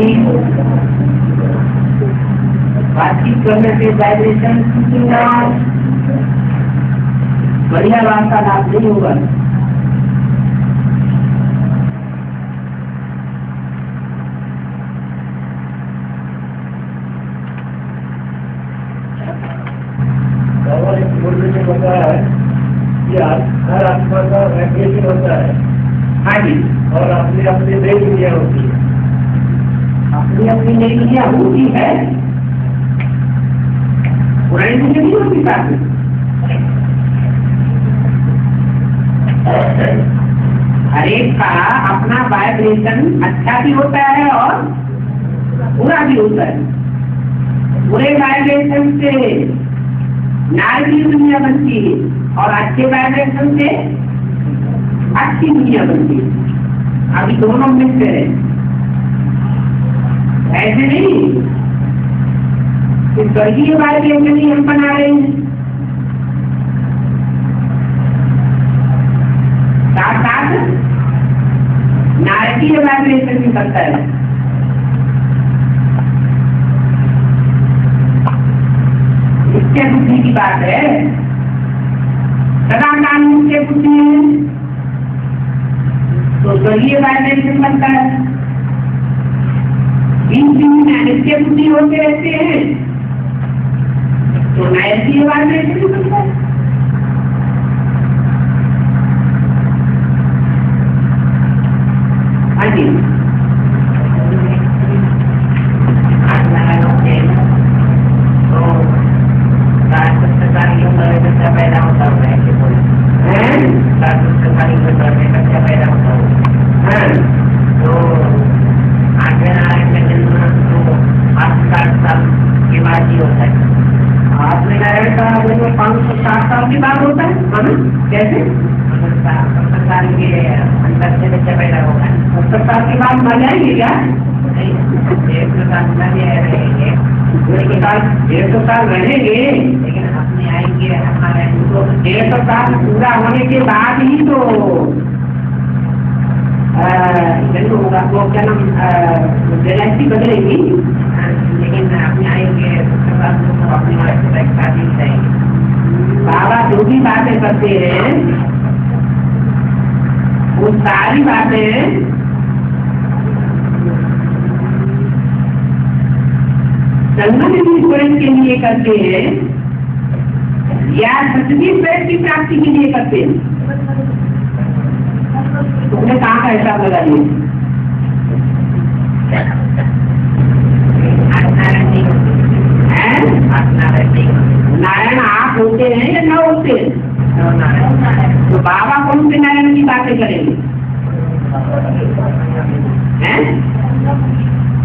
कोई बातचीत करने से वाइब्रेशन कितना बढ़िया रास्ता लाभ नहीं होगा। होता है कि हर आत्मा का वैकेशन होता है। हाँ जी, और अपने अपने नई दुनिया होती है, अपनी अपनी नई दुनिया होती है, पुरानी दुनिया नहीं होती साथ में। हर एक का अपना वाइब्रेशन अच्छा भी होता है और बुरा भी होता है। बुरे वाइब्रेशन से नारी दुनिया बनती है और अच्छे वाइब्रेशन से अच्छी दुनिया बनती है। अभी दोनों मिलते हैं, ऐसे नहीं कि स्वर्गीय वाइब्रेशन ही हम बना रहे हैं। साथ साथ नारकीय वाइब्रेशन भी करता है। क्या बुद्धि की बात है, सदा कानून के बुद्धि तो स्वर्गीय वाइब्रेशन बनता है। इसके बुद्धि होते रहते हैं तो नारकीय वाइब्रेशन बनता है। हाँ जी, रहेंगे लेकिन अपने आएंगे। हमारे 150 साल पूरा होने के बाद ही तो होगा, तो क्या नाम गैलेक्सी बदलेगी। लेकिन अपने आएंगे अपनी शादी रहेंगे। बाबा जो भी बातें करते हैं वो सारी बातें संगठन के लिए करते हैं या सच्ची प्रेम की प्राप्ति के लिए करते हैं। तुमने कहा का हिसाब लगाइए। नारायण आप होते हैं या न होते हैं? तो बाबा कौन से नारायण की बातें करेंगे?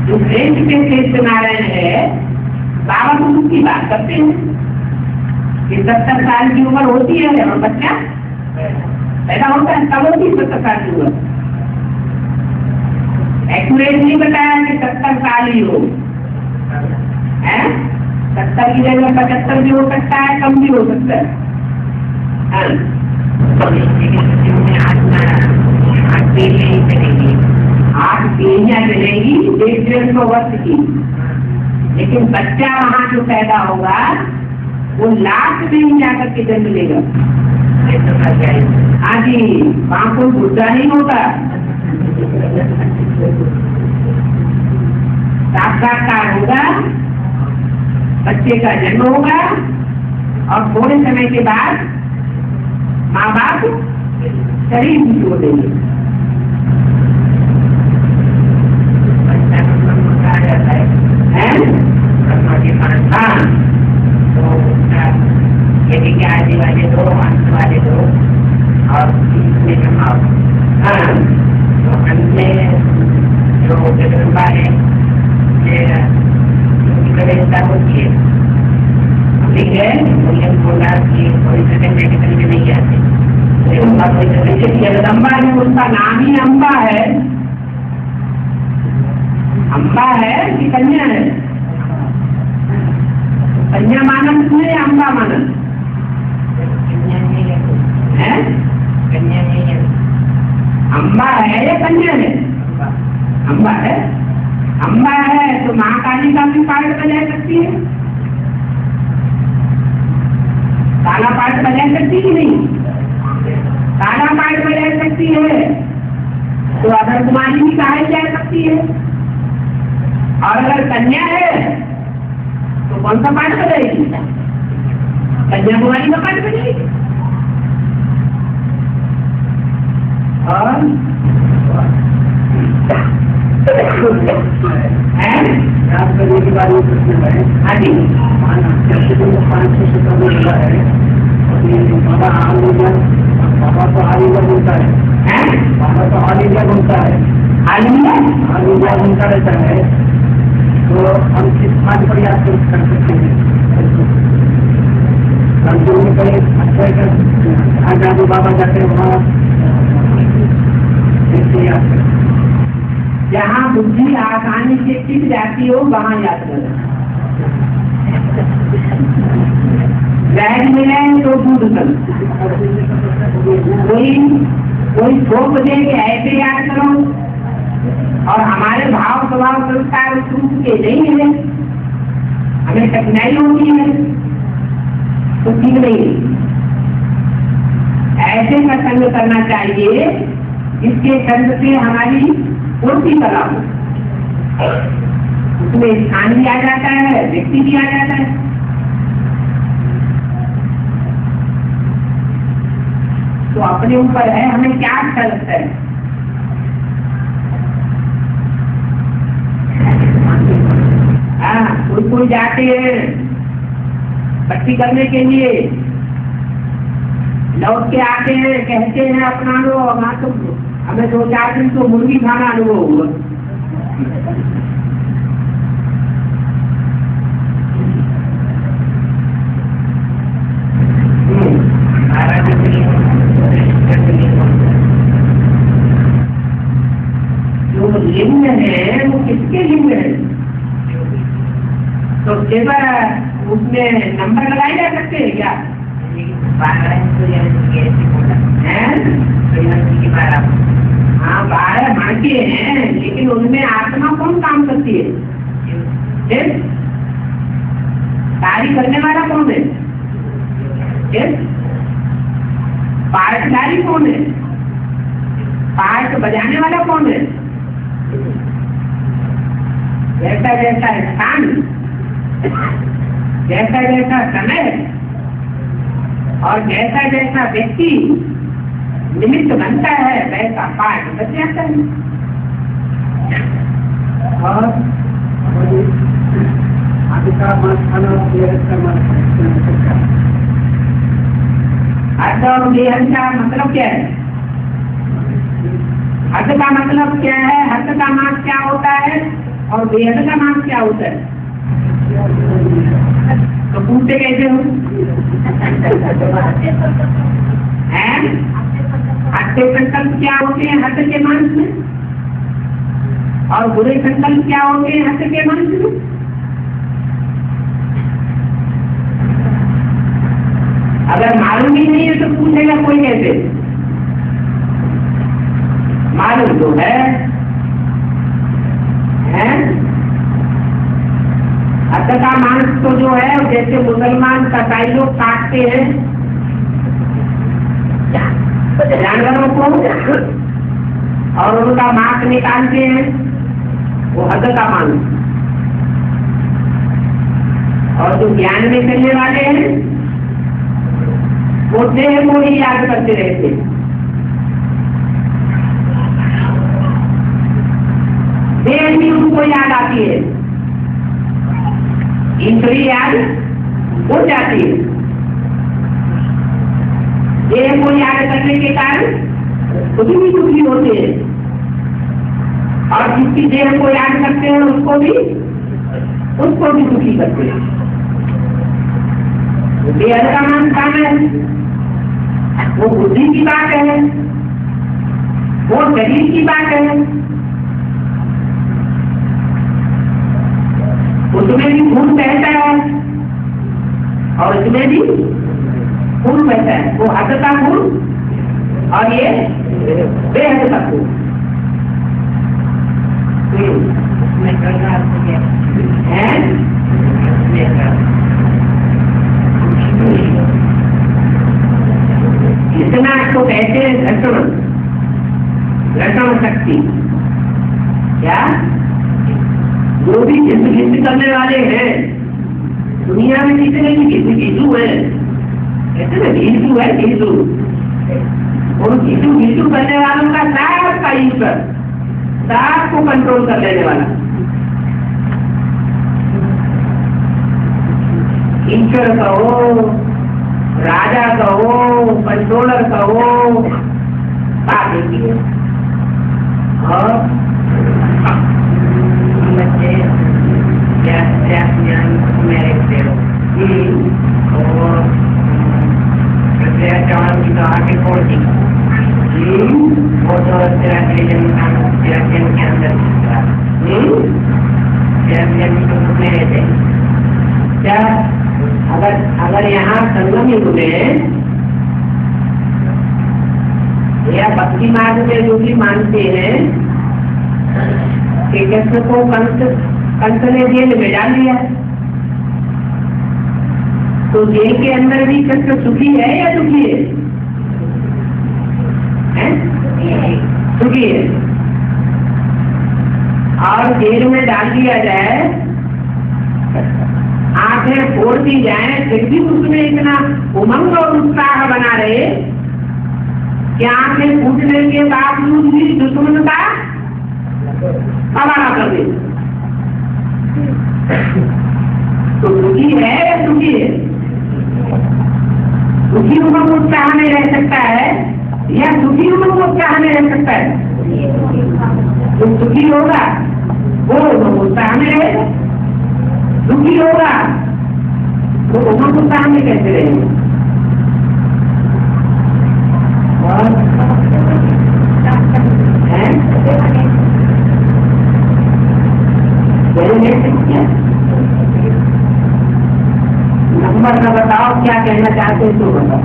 जो प्रेम के श्रेष्ठ नारायण है, बाबा गुरु की बात करते हैं कि 70 साल की उम्र होती है और बच्चा पैदा होता है, तब होती 70 साल की उम्र। एक्यूरेट नहीं बताया कि 70 साल ही हो, 70 की जगह 75 भी हो सकता है, कम भी हो सकता है। आठ पीढ़ियाँ चलेगी 150 वर्ष की, लेकिन बच्चा वहाँ जो पैदा होगा वो लाख में ही जाकर के जन्म लेगा। हाँ जी, वहाँ कोई गुस्सा नहीं होगा। साक्षात्कार होगा, बच्चे का जन्म होगा और थोड़े समय के बाद माँ बाप शरीर भी छोड़ देंगे। हाँ, तो यदि क्या आने वाले दो अंत वाले दो और इसमें जमाओ। हाँ, तो अंत में जो जगदम्बा है होती है, ठीक है, बोला कि कोई सेकंड मेडिकल में नहीं आते। जगदम्बा है, उसका नाम ही अम्बा है। अम्बा है कि कन्या है? कन्या मानस में या अम्बा मानस? कन्या है। अम्बा है या कन्या है? अम्बा है। अम्बा है तो माँ काली का भी पार्ट बजा सकती है, काला पार्ट बजा सकती कि नहीं? काला पार्ट बजा सकती है तो अगर कुमारी भी कहाई जा सकती है, और अगर कन्या है तो कौन सा पाठ बजाएगी? कन्याकुमारी का पाठ बजाएगी। और बाबा तो आलिया घूमता है, बाबा तो आलिया घूमता है, आलिया आलिया घूमता रहता है, तो हम किस बात पर याद कर सकते हैं? हम जो भी कहीं अच्छा जहाँ जादू बाबा जाते हैं वहाँ कैसे याद कर? जहाँ बुद्धि आसानी से टिक जाती हो वहाँ याद करना। बैग मिले तो दूध कल कोई थोक दे के ऐसे याद करो, और हमारे भाव स्वभाव संस्कार सूख के नहीं मिले, हमें कठिनाई होती है तो ठीक नहीं। ऐसे का संग करना चाहिए जिसके संग से हमारी पूर्ति कला हो, उसमें स्थान भी आ जाता है, व्यक्ति भी आ जाता है। तो अपने ऊपर है हमें क्या अच्छा लगता है। कोई कोई जाते हैं पट्टी करने के लिए, लौट के आते हैं कहते हैं अपना लो, वहाँ तो हमें 2-4 दिन तो मुर्गी खाना लो हुआ। उसमें नंबर लगाए जा सकते हैं क्या? हाँ 12 भाग्य हैं, लेकिन उनमें आत्मा कौन काम करती है? कार्य करने वाला कौन है? पार्टधारी कौन है? पार्ट बजाने वाला कौन है? जैसा जैसा स्थान, जैसा जैसा समय और जैसा जैसा व्यक्ति निमित्त बनता है वैसा पाठ बच जाता है। और हद का मतलब क्या है? हद का मतलब क्या है? हद का मास क्या होता है और बेहद का मास क्या होता है? तो पूछते कैसे हो? अच्छे संकल्प क्या होते हैं हद के मांस में, और बुरे संकल्प क्या होते हैं हद के मांस में? अगर मालूम ही नहीं है तो पूछेगा कोई कैसे? मालूम तो है, का मांस तो जो है जैसे मुसलमान कसाई लोग काटते हैं जानवरों को और उनका मांस निकालते हैं, वो हद का मांस। और जो ज्ञान में चलने वाले हैं वो देह को ही याद करते रहते हैं, देह भी उनको याद आती है, इंद्री याद हो जाती है। देह को याद करने के कारण खुद भी दुखी होते हैं, और जिसकी देह को याद करते हैं उसको भी दुखी करते हैं। देह का मान काम है, वो बुद्धि की बात है, वो शरीर की बात है, उसमें भी खून बहता है और इसमें भी खून बहता है। वो हद का खून और ये बेहद का खून। इतना इसको कहते हैं घटन, घटन शक्ति। क्या जो भी किस्म किस्म करने वाले हैं दुनिया में, कितने भी किस्म किसू है, कितने किसू है, किसू और किसू किसू करने वालों का साथ का ईश्वर, साथ को कंट्रोल कर लेने वाला ईश्वर कहो, राजा कहो, कंट्रोलर कहो, बात एक ही है। और बच्चे क्या क्या ज्ञान में रखते हो कि और प्रत्याचार की तो आगे कौन सी वो तो प्रत्याचन काम प्रत्याचन के अंदर प्रत्याचन तो उसमें रहते क्या। अगर अगर यहाँ संगम युग में या भक्ति मार्ग में जो भी मानते हैं कि कृष्ण को कंस ने जेल में डाल दिया, तो जेल के अंदर भी कृष्ण सुखी है या दुखी है? सुखी है। और जेल में डाल दिया जाए, आंखें फोड़ दी जाए, फिर भी उसमें इतना उमंग और उत्साह बना रहे कि आंखें फूटने के बावजूद भी दुश्मन का हवाला कर दे। तो दुखी है या दुखी है? दुखी उमंग उत्साह में रह सकता है या दुखी उमंग उत्साह में रह सकता है? जो दुखी होगा वो उमंग उत्साह में रहेगा, दुखी होगा तो उमंग को सामने कैसे रहेंगे? नंबर का बताओ, क्या कहना चाहते हैं तो बताओ।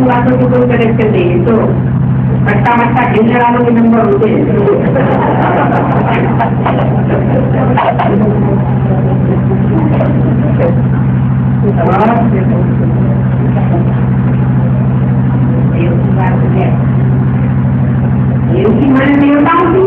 बातों को कोई कनेक्शन नहीं है, तो पट्टा मट्टा खेलने वालों के नंबर होते हैं। देव की माने देवता होती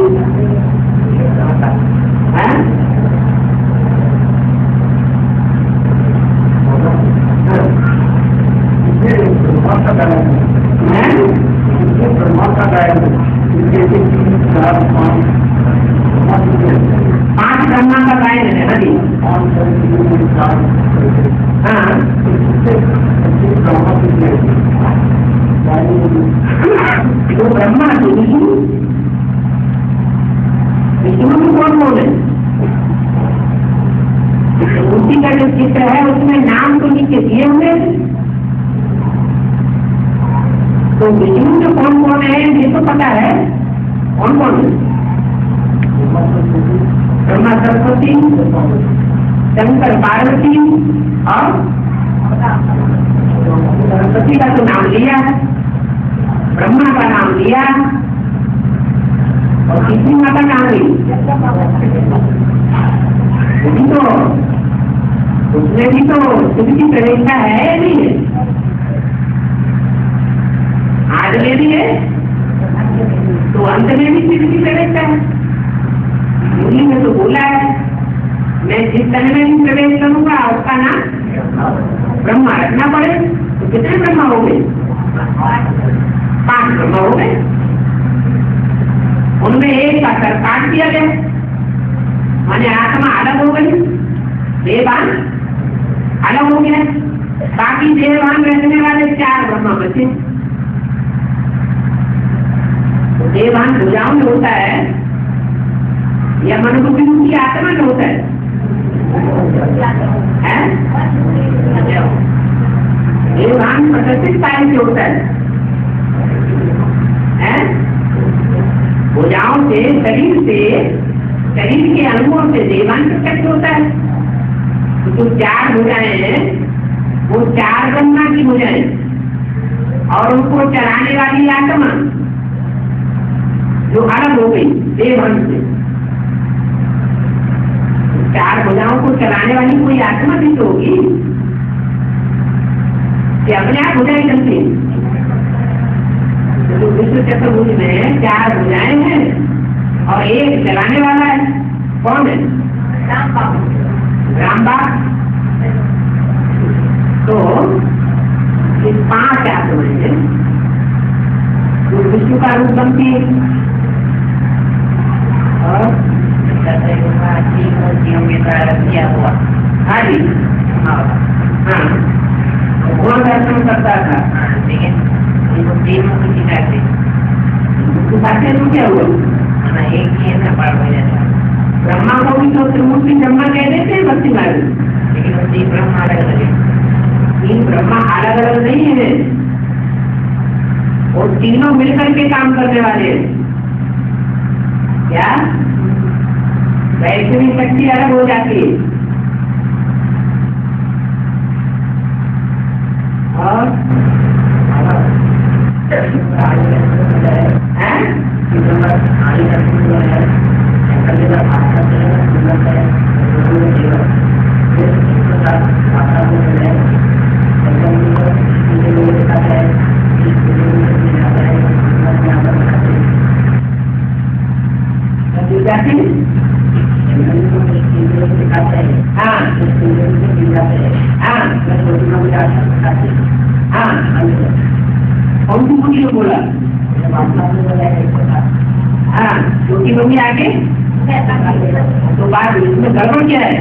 भुजाओं से शरीर के अंगों से जीवन प्रकट होता है। तो चार भुजाएं हैं वो चार ब्रह्मा की भुजाएं और उनको चराने वाली आत्मा जो अलग हो गई देवहंस से। चार भुजाओं को चलाने वाली कोई आत्मा भी तो होगी कि अपने आप भुजाएं चलती है। तो विश्व चतुर्भुज में चार भुजाएं हैं और एक चलाने वाला है। कौन है? राम बाबा। तो ये पांच आत्माएं हैं जो विश्व का रूप बनती है और तीनों के द्वारा किया हुआ। हाँ जी, हाँ, वो दर्शन करता था। लेकिन इनको तीनों की शिकायत उसके साथ क्या हुआ? हाँ, एक ही है ना, पार हो जाता। ब्रह्मा को भी तो त्रिमूर्ति ब्रह्मा कह देते हैं भक्ति मार्ग, लेकिन वो तीन ब्रह्मा अलग अलग है। तीन ब्रह्मा अलग अलग नहीं है और तीनों मिलकर के काम करने वाले हैं। क्या वैसे भी शक्ति अलग हो जाती है और आगे तो बात इसमें गड़बड़ क्या है?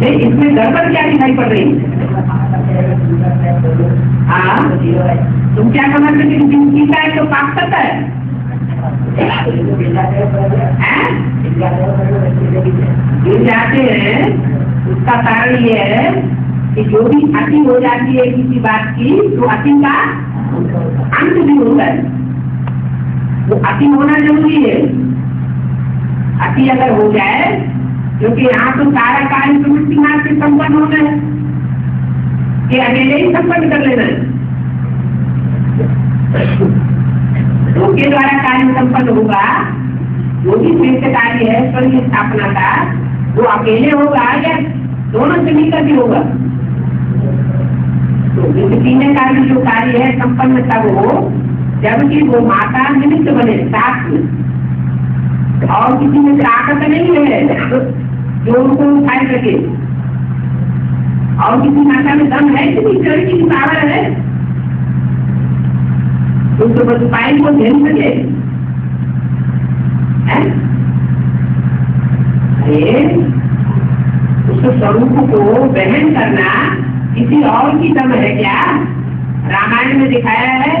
नहीं, इसमें गड़बड़ क्या दिखाई पड़ रही? हाँ, तुम क्या समझते हो? दिन जीता है तो पाप करता है। गिर जाते हैं उसका कारण ये है कि जो भी अति हो जाती है किसी बात की तो अति का अंत भी होता है। वो अति होना जरूरी है। अति अगर हो जाए, क्योंकि यहाँ तो सारा कार्य प्रवृत्ति मार्ग से संपन्न होना है कि अकेले ही संपन्न कर लेना है। लोग के द्वारा कार्य संपन्न होगा, जो भी श्रेष्ठ कार्य है स्वर्ग की स्थापना का, वो अकेले होगा या दोनों से मिलकर भी होगा। तीन कार्य जो कार्य है संपन्न तब हो जबकि वो माता निमित्त बने साथ में, और किसी में ताकत नहीं है जो उनको उठाए सके। और किसी माता में दम है, किसी शरीर की पावर है उसको बस पाए को झेल सके। उसको स्वरूप को वहन करना किसी और की दम है क्या? रामायण में दिखाया है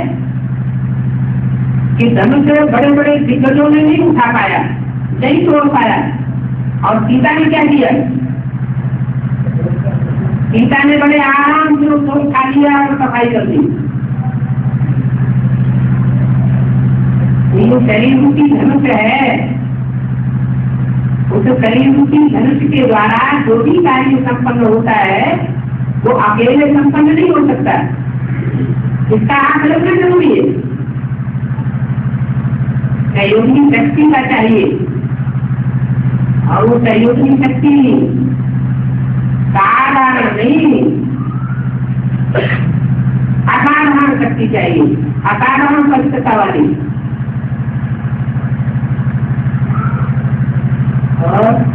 कि धनुष बड़े बड़े दिग्गजों ने नहीं उठा पाया, नहीं तोड़ पाया। और सीता ने क्या किया? सीता ने बड़े आराम से उसको उठा लिया और सफाई कर दी। जो शरीर रूपी धनुष है, उस शरीर रूपी धनुष के द्वारा जो भी कार्य संपन्न होता है वो अकेले संपन्न नहीं हो सकता। इसका हाथ लगना जरूरी है, सहयोगी शक्ति का चाहिए। और वो सहयोगी शक्ति साधारण नहीं, असाधारण शक्ति चाहिए, असाधारण सक्षमता वाली। और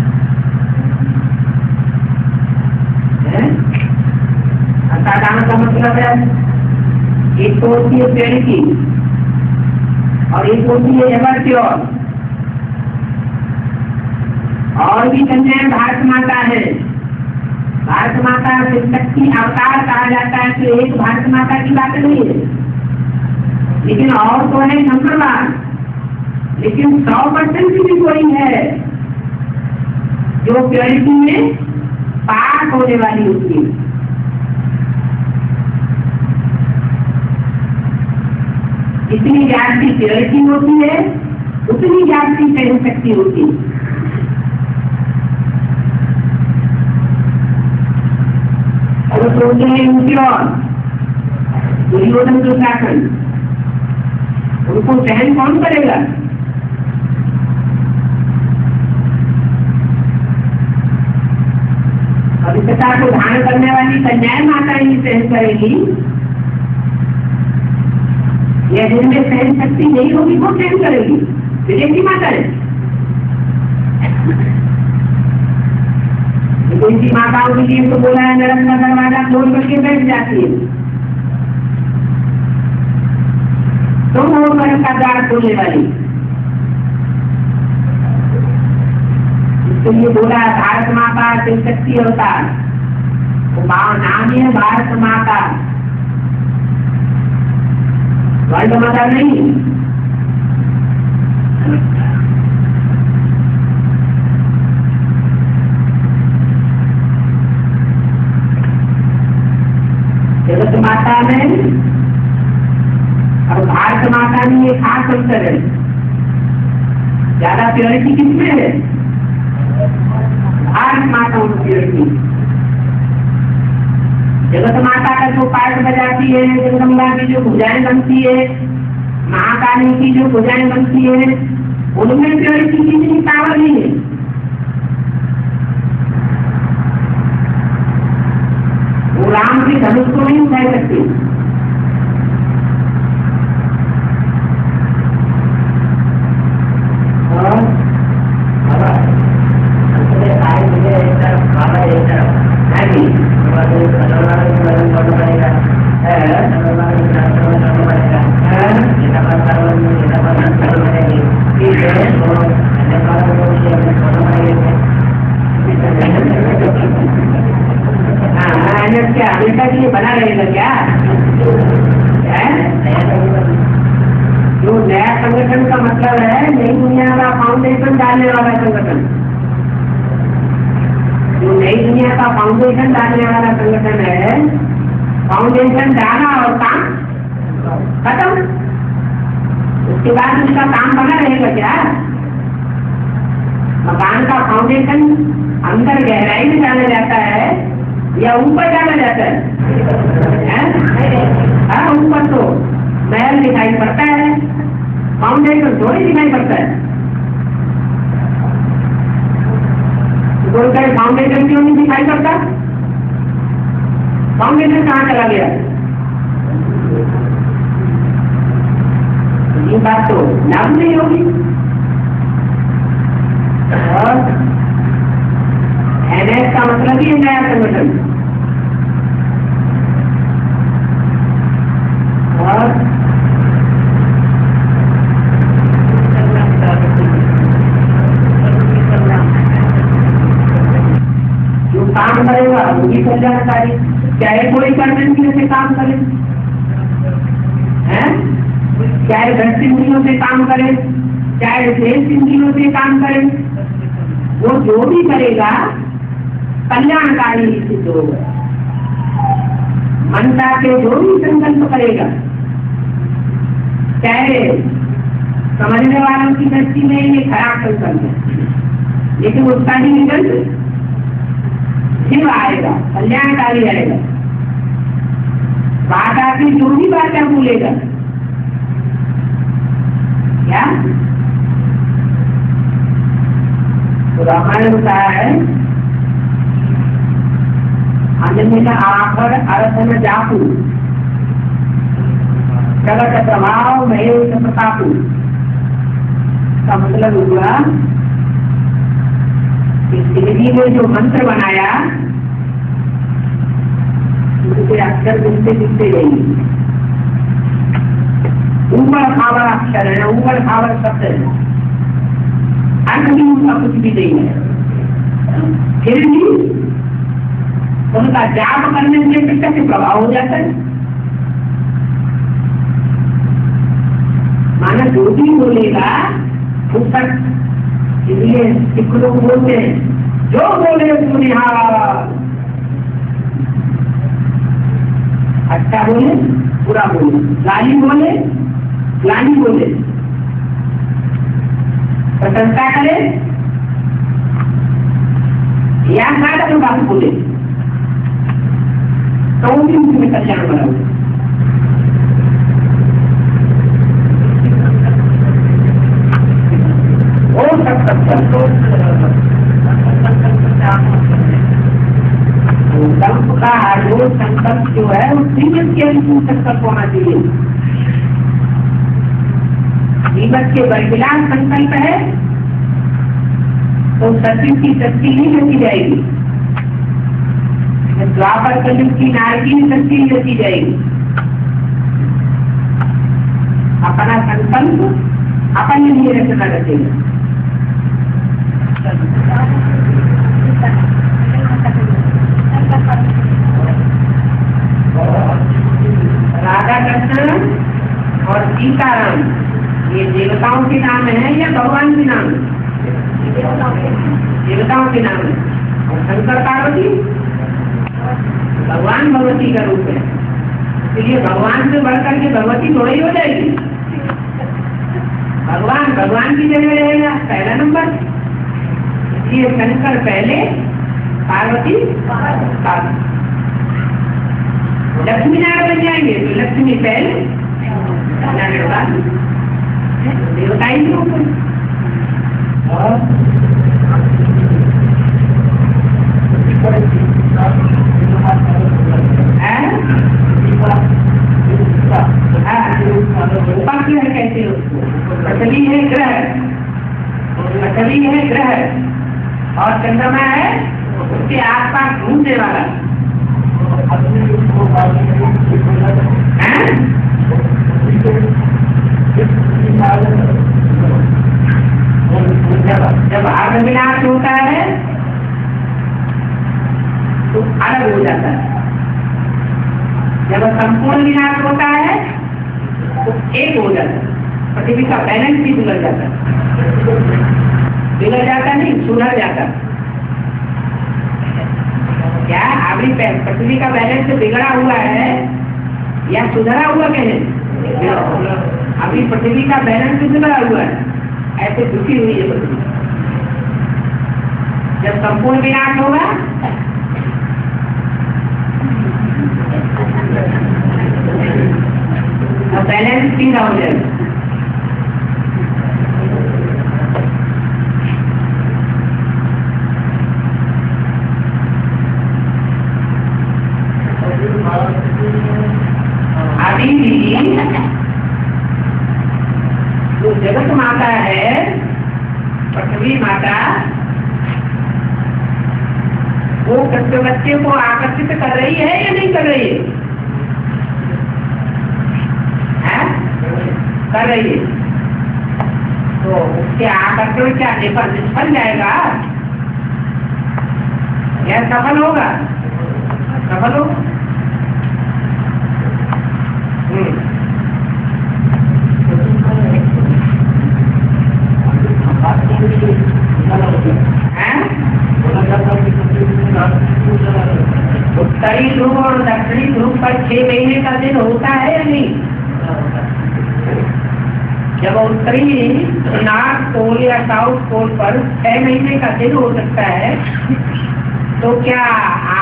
एक तो होती है पेड़ की और एक होती है एवर प्योर। और भी कन्या भारत माता है। भारत माता से शक्ति अवतार कहा जाता है। तो एक भारत माता की बात नहीं है, लेकिन और तो है नंबरवार, लेकिन 100% की भी कोई है जो प्योरिटी में पार होने वाली होती है। जितनी ज्ञान की क्लैरिटी होती है उतनी ज्ञान की सहन शक्ति होती है। अगर सोचते हैं उनकी और दुर्योधन दुर्शासन, उनको सहन कौन करेगा? पवित्रता को धारण करने वाली कन्याएं माता ही सहन करेगी, या जिनमें सहन शक्ति नहीं होगी वो सहन करेगी, विजय माता है। कोई माताओं के लिए तो बोला है नरक का दरवाजा खोल करके बैठ जाती है, तो वो नरक का द्वार खोलने वाली। तो ये बोला भारत माता शक्ति अवतार, नाम है भारत माता, वर्ल्ड माता नहीं। जगत माता में और भारत माता में ये खास अंतर है, ज्यादा प्योरिटी किसमें है? भारत माता में प्योरिटी। जगत माता का जो पाठ बजाती है, जगदम्बा की जो भुजाएं बनती है, महाकाली की जो भुजाएं बनती है, उनमें प्योरिटी की इतनी पावर नहीं है। वो राम के धनुष को नहीं उठा सकती। ज्ञानी बोले प्रशंसा करे या साधक बात बोले तो भी उसमें कल्याण बना होगा। संकल्प जो है वो कीमत के अनुकूल संकल्प होना चाहिए। कीमत के बरखिलाफ संकल्प है तो सचिव की शक्ति नहीं रखी जाएगी, द्वापर कलयुग की नारकी शक्ति नहीं रखी जाएगी। अपना संकल्प अपन लिए रखना रखेगा। राधा कृष्ण और सीताराम ये देवताओं के नाम है या भगवान के नाम है? देवताओं के नाम है। और शंकर पार्वती भगवान भगवती का रूप है, इसलिए भगवान से बढ़कर के भगवती थोड़ी हो जाएगी। भगवान भगवान की जगह रहेगा पहला नंबर, इसलिए शंकर पहले पार्वती पार्वती। लक्ष्मी नारायण बन जाएंगे तो लक्ष्मी पहले नारायण बाद देवता ही होंगे। ग्रह कहते हैं उसको, पृथ्वी है ग्रह, पृथ्वी है ग्रह और चंद्रमा है उसके आस पास घूमने वाला। जब आग विनाश होता है तो अलग हो जाता है, जब संपूर्ण विनाश होता है तो एक हो जाता है। पृथ्वी का बैलेंस भी बिगड़ जाता है, बिगड़ जाता नहीं सुधर जाता। क्या आखिरी पृथ्वी का बैलेंस बिगड़ा हुआ है या सुधरा हुआ कहे? अभी पृथ्वी का बैलेंस बिगड़ा हुआ है, ऐसे दुखी हुई है पृथ्वी। जब संपूर्ण विनाश होगा तो बैलेंस सीधा हो जाएगा। जो जगत माता है पृथ्वी माता वो बच्चे बच्चे को आकर्षित कर रही है या नहीं कर रही है? कर रही है। तो उसके आकर्षण क्या निष्फल जाएगा या सफल होगा? सफल होगा। उत्तरी ध्रुव और दक्षिणी ध्रुव पर 6 महीने का दिन होता है या नहीं? जब उत्तरी नॉर्थ पोल या साउथ पोल पर 6 महीने का दिन हो सकता है तो क्या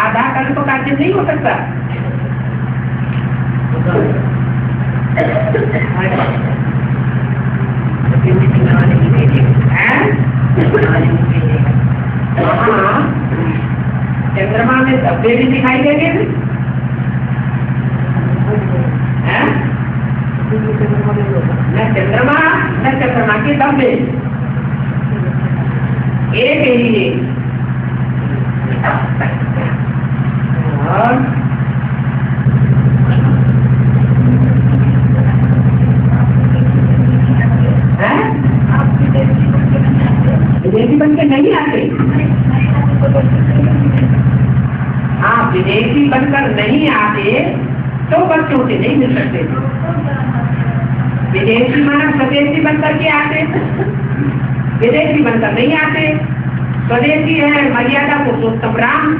आधा कल्प का दिन नहीं हो सकता? चंद्रमा में धब्बे भी दिखाई देंगे। न चंद्रमा के धब्बे एक ही और विदेशी बन के नहीं आते। हाँ, विदेशी बनकर नहीं आते तो बच्चों से नहीं मिल सकते। विदेशी मानव स्वदेशी बनकर के आते, विदेशी बनकर नहीं आते। स्वदेशी है मर्यादा पुरुषोत्तम राम,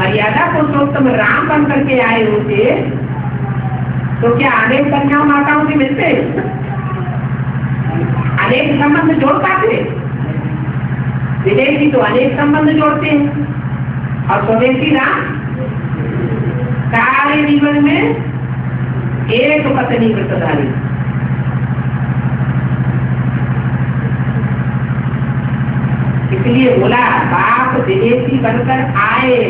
मर्यादा पुरुषोत्तम राम बनकर के आए होते तो क्या अनेक कन्याओं माताओं से मिलते अनेक संबंध जोड़ पाते? विदेशी तो अनेक संबंध जोड़ते हैं और स्वदेशी ना सारे जीवन में एक पत्नी व्रतधारी। इसलिए बोला बाप विदेशी बनकर आए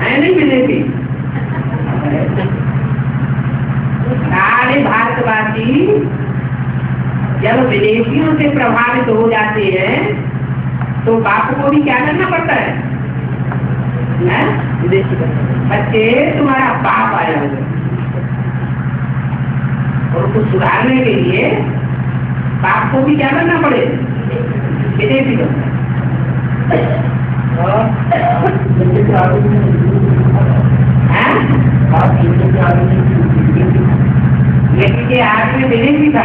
हैं, नहीं विदेशी सारे भारतवासी जब विदेशियों से प्रभावित हो जाते हैं तो बाप को भी क्या करना पड़ता है? विदेशी बच्चे तुम्हारा बाप आया है और उसको सुधारने के लिए बाप को भी क्या करना पड़े? विदेशी के हाथ में विदेशी था,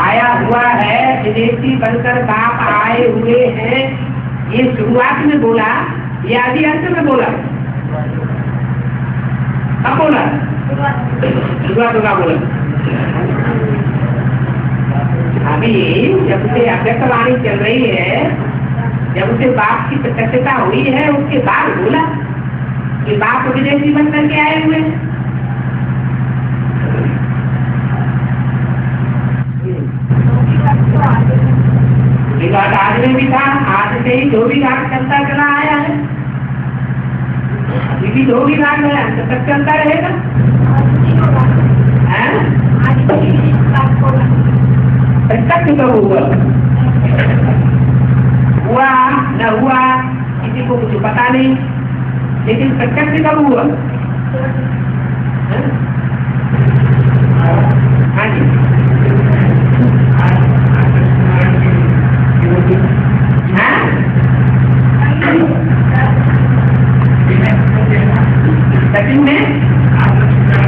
आया हुआ है विदेशी बनकर बाप आए हुए हैं। ये शुरुआत में बोला या आदि अंत में बोला? कब बोला? शुरुआत में बोला। अभी जब से अभ्यर्थवाणी चल रही है, जब उसे बाप की प्रत्यक्षता हुई है उसके बाद बोला कि बाप विदेशी बन करके आए हुए। विवाद आज में भी था, आज से ही जो भी राग चलता चला आया है अभी भी जो भी राग है अंत तक चलता रहेगा। हुआ न हुआ किसी को कुछ पता नहीं, लेकिन प्रत्यक्ष कब हुआ? हाँ जी, सचिन में हाँ जी हाँ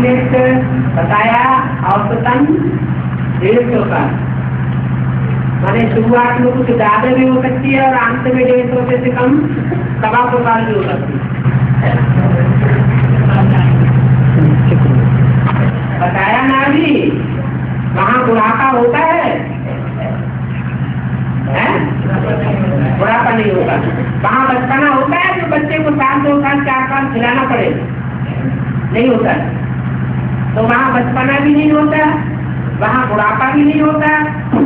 जी बताया औसतन 150 का, माने शुरुआत में कुछ ज्यादा भी हो सकती है और अंत में 150 से कम सवा सौ साल भी हो सकती है। बताया ना अभी वहाँ बुढ़ापा होता है, बुढ़ापा नहीं होता, वहाँ बचपना होता है जो बच्चे को 7 साल 2 साल 4 साल खिलाना पड़े, नहीं होता। तो वहाँ बचपना भी नहीं होता, वहाँ बुढ़ापा भी नहीं होता।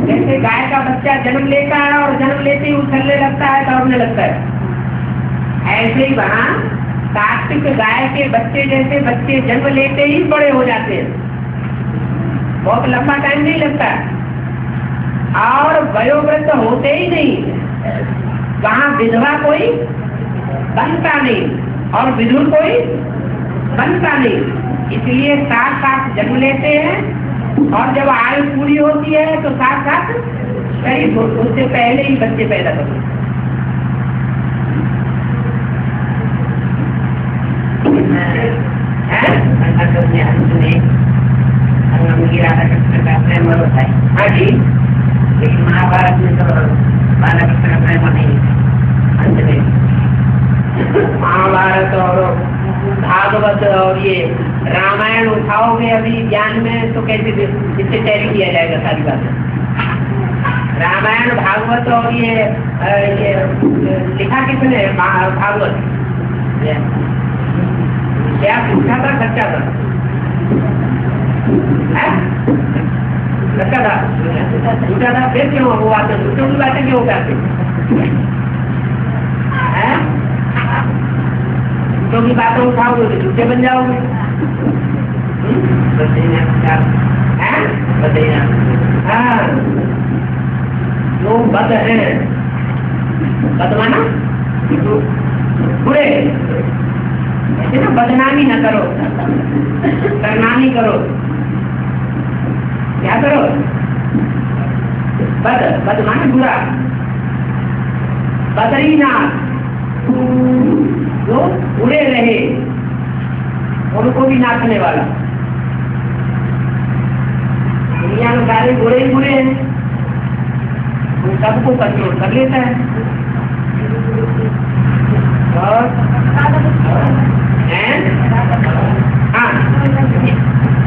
जैसे गाय का बच्चा जन्म लेता है और जन्म लेते ही उछलने लगता है, दौड़ने लगता है, ऐसे ही वहाँ सात्विक गाय के बच्चे जैसे बच्चे जन्म लेते ही बड़े हो जाते हैं, बहुत लंबा टाइम नहीं लगता और वयोवृद्ध होते ही नहीं। वहाँ विधवा कोई बनता नहीं और विधुर कोई बनता नहीं, इसलिए साथ साथ जन्म लेते हैं और जब आयु पूरी होती है तो साथ साथ शरीर उससे पहले ही बच्चे पैदा होते हैं। हाँ जी, लेकिन महाभारत में तो बाला कृष्ण का प्रेम नहीं, अंत में महाभारत और भागवत और ये रामायण उठाओगे अभी ज्ञान में तो कैसे इससे तैयारी किया जाएगा? सारी बातें रामायण भागवत और ये लिखा किसने? भागवत क्या पूछा था? सच्चा था, सच्चा था, झूठा था, फिर क्यों वो बातें झूठी बातें क्यों करते? क्योंकि बातों उठाओगे तो झूठे बन जाओगे। हाँ, जो बद है, बदवाना बुरे ऐसे ना, बदनामी ना करो, करनामी करो, क्या करो? बद बदमाना बुरा, बदरीनाथ जो बुरे रहे उनको भी नाचने वाला। दुनिया में सारे बुरे ही बुरे हैं, वो सबको कंट्रोल कर लेता है। हाँ,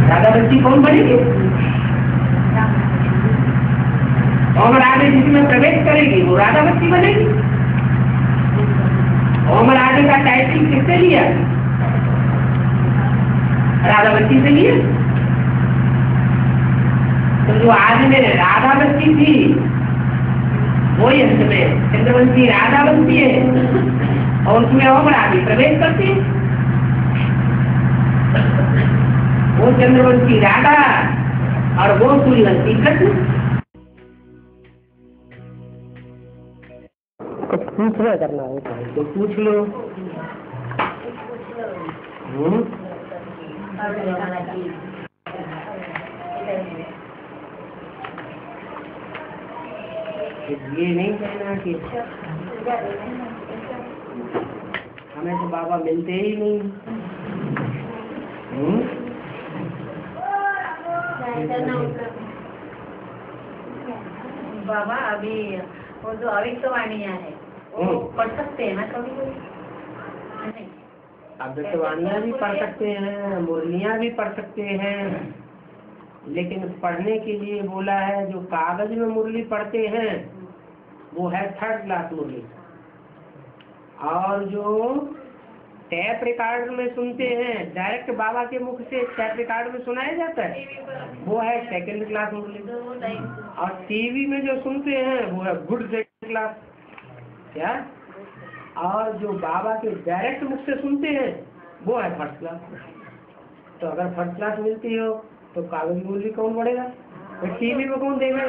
राधा भक्ति कौन बनेगी? ओम राधे जिसमें प्रवेश करेगी वो राधा भक्ति बनेगी। ओम राधे का टाइटल किससे लिया? राधा भक्ति से लिया। तो जो आज में राधा भक्ति थी वही अंत में चंद्रवंशी राधा बनती है और उसमें ओम राधे प्रवेश करती है। वो चंद्रवंशी राधा और वो सूर्यवंशी कृष्ण। दूसरा करना होता है तो पूछ लो। ये नहीं कहना कि हमें तो बाबा मिलते ही नहीं। बाबा अभी वो जो अविक्तवाणियाँ है वो पढ़ सकते हैं ना कभी कभी? अविक्तवाणियाँ भी पढ़ सकते हैं, मुरलियाँ भी पढ़ सकते हैं, लेकिन पढ़ने के लिए बोला है जो कागज में मुरली पढ़ते हैं वो है थर्ड क्लास मुरली, और जो टैप रिकॉर्ड में सुनते हैं डायरेक्ट बाबा के मुख से टैप रिकॉर्ड में सुनाया जाता है वो है सेकंड क्लास मुरली, और टीवी में जो सुनते हैं वो है गुड सेकंड क्लास क्या, और जो बाबा के डायरेक्ट मुख से सुनते हैं वो है फर्स्ट क्लास। तो अगर फर्स्ट क्लास मिलती हो तो कागज मुरली कौन पढ़ेगा? तो टीवी में कौन देखेगा?